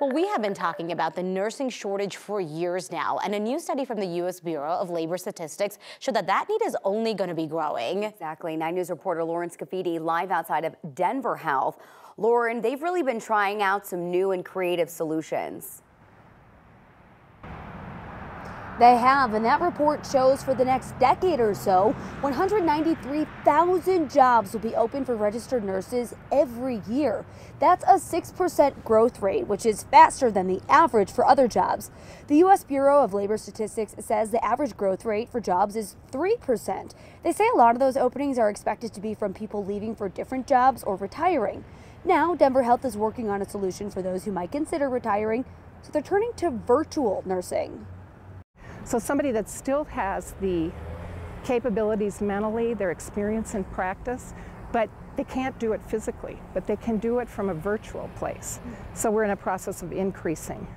Well, we have been talking about the nursing shortage for years now, and a new study from the U.S. Bureau of Labor Statistics showed that need is only going to be growing. Exactly. 9 News reporter Lauren Scafidi live outside of Denver Health. Lauren, they've really been trying out some new and creative solutions. They have, and that report shows for the next decade or so, 193,000 jobs will be open for registered nurses every year. That's a 6% growth rate, which is faster than the average for other jobs. The U.S. Bureau of Labor Statistics says the average growth rate for jobs is 3%. They say a lot of those openings are expected to be from people leaving for different jobs or retiring. Now, Denver Health is working on a solution for those who might consider retiring, so they're turning to virtual nursing. So somebody that still has the capabilities mentally, their experience and practice, but they can't do it physically, but they can do it from a virtual place. So we're in a process of increasing.